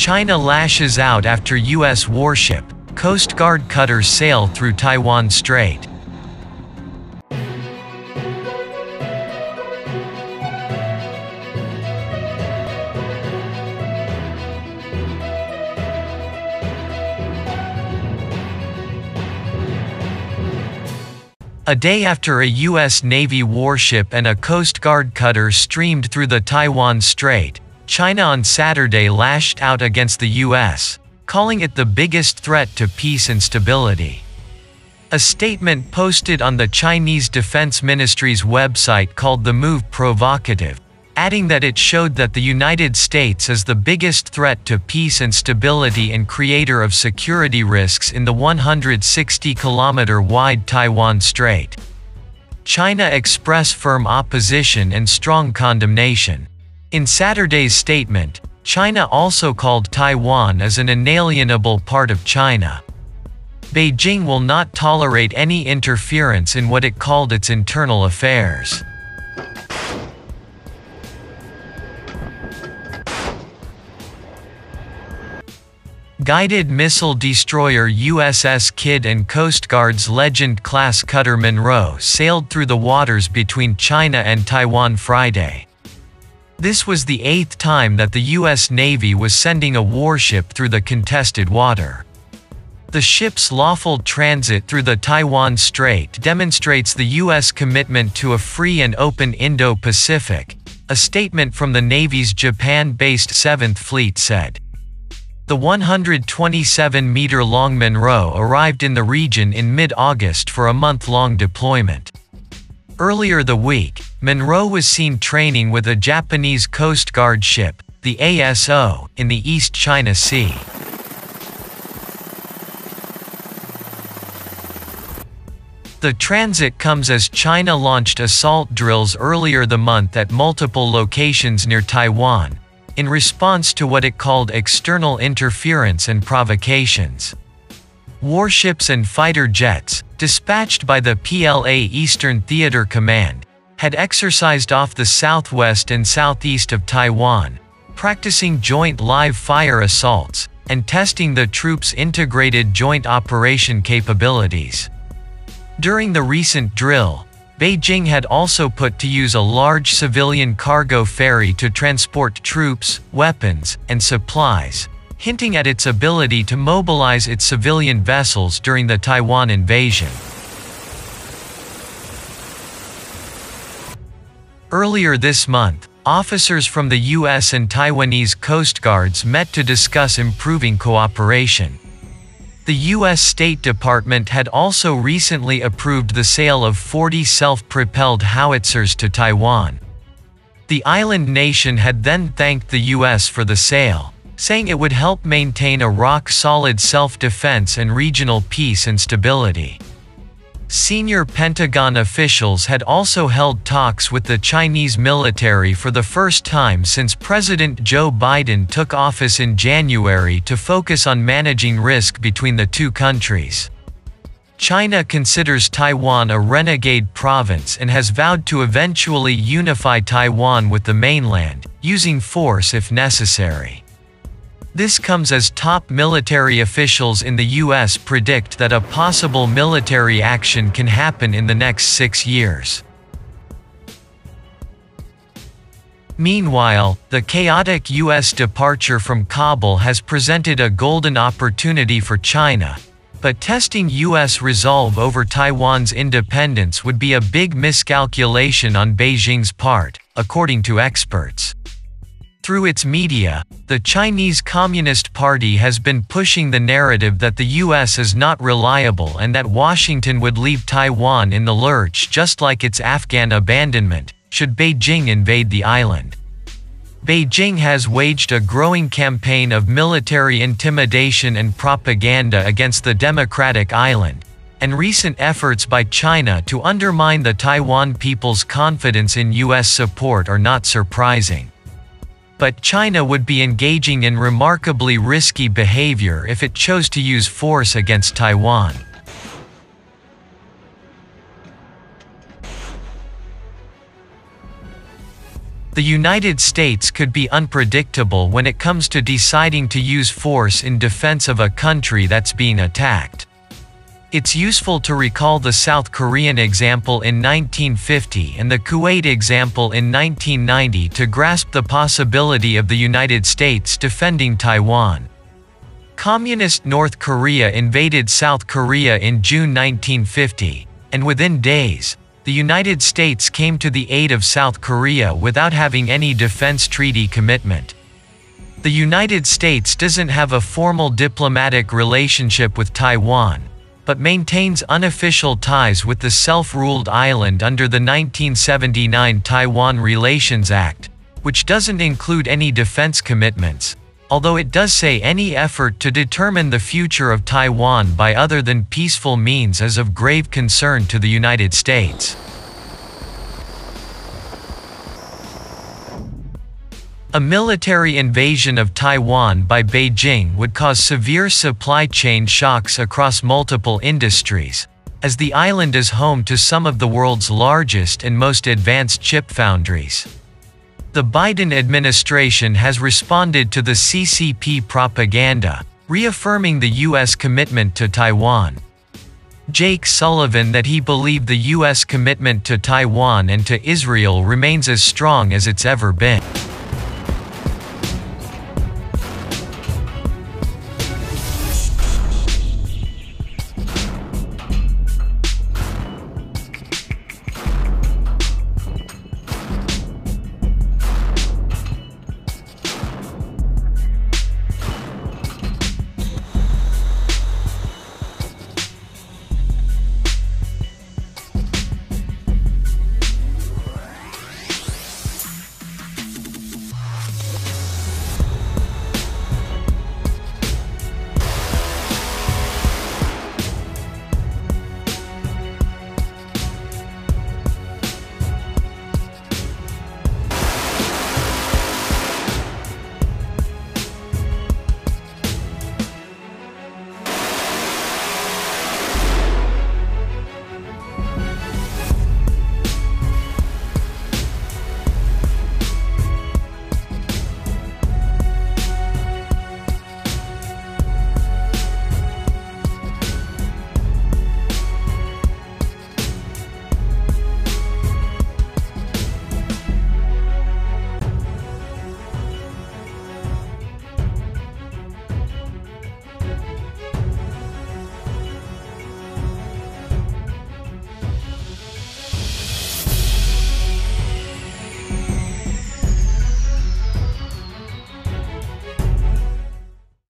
China lashes out after U.S. warship, Coast Guard cutter sail through Taiwan Strait. A day after a U.S. Navy warship and a Coast Guard cutter streamed through the Taiwan Strait, China on Saturday lashed out against the U.S., calling it the biggest threat to peace and stability. A statement posted on the Chinese Defense Ministry's website called the move provocative, adding that it showed that the United States is the biggest threat to peace and stability and creator of security risks in the 160-kilometer-wide Taiwan Strait. China expressed firm opposition and strong condemnation. In Saturday's statement, China also called Taiwan as an inalienable part of China. Beijing will not tolerate any interference in what it called its internal affairs. Guided missile destroyer USS Kidd and Coast Guard's Legend-class cutter Monroe sailed through the waters between China and Taiwan Friday. This was the eighth time that the U.S. Navy was sending a warship through the contested water. The ship's lawful transit through the Taiwan Strait demonstrates the U.S. commitment to a free and open Indo-Pacific, a statement from the Navy's Japan-based 7th Fleet said. The 127-meter-long Monroe arrived in the region in mid-August for a month-long deployment. Earlier the week, Monroe was seen training with a Japanese Coast Guard ship, the ASO, in the East China Sea. The transit comes as China launched assault drills earlier the month at multiple locations near Taiwan, in response to what it called external interference and provocations. Warships and fighter jets, dispatched by the PLA Eastern Theater Command, had exercised off the southwest and southeast of Taiwan, practicing joint live-fire assaults, and testing the troops' integrated joint operation capabilities. During the recent drill, Beijing had also put to use a large civilian cargo ferry to transport troops, weapons, and supplies, hinting at its ability to mobilize its civilian vessels during the Taiwan invasion. Earlier this month, officers from the U.S. and Taiwanese Coast Guards met to discuss improving cooperation. The U.S. State Department had also recently approved the sale of 40 self-propelled howitzers to Taiwan. The island nation had then thanked the U.S. for the sale, saying it would help maintain a rock-solid self-defense and regional peace and stability. Senior Pentagon officials had also held talks with the Chinese military for the first time since President Joe Biden took office in January to focus on managing risk between the two countries. China considers Taiwan a renegade province and has vowed to eventually unify Taiwan with the mainland, using force if necessary. This comes as top military officials in the U.S. predict that a possible military action can happen in the next 6 years. Meanwhile, the chaotic U.S. departure from Kabul has presented a golden opportunity for China, but testing U.S. resolve over Taiwan's independence would be a big miscalculation on Beijing's part, according to experts. Through its media, the Chinese Communist Party has been pushing the narrative that the U.S. is not reliable and that Washington would leave Taiwan in the lurch just like its Afghan abandonment, should Beijing invade the island. Beijing has waged a growing campaign of military intimidation and propaganda against the democratic island, and recent efforts by China to undermine the Taiwan people's confidence in U.S. support are not surprising. But China would be engaging in remarkably risky behavior if it chose to use force against Taiwan. The The United States could be unpredictable when it comes to deciding to use force in defense of a country that's being attacked. It's useful to recall the South Korean example in 1950 and the Kuwait example in 1990 to grasp the possibility of the United States defending Taiwan. Communist North Korea invaded South Korea in June 1950, and within days, the United States came to the aid of South Korea without having any defense treaty commitment. The United States doesn't have a formal diplomatic relationship with Taiwan, but maintains unofficial ties with the self-ruled island under the 1979 Taiwan Relations Act, which doesn't include any defense commitments, although it does say any effort to determine the future of Taiwan by other than peaceful means is of grave concern to the United States. A military invasion of Taiwan by Beijing would cause severe supply chain shocks across multiple industries, as the island is home to some of the world's largest and most advanced chip foundries. The Biden administration has responded to the CCP propaganda, reaffirming the U.S. commitment to Taiwan. Jake Sullivan that he believed the U.S. commitment to Taiwan and to Israel remains as strong as it's ever been.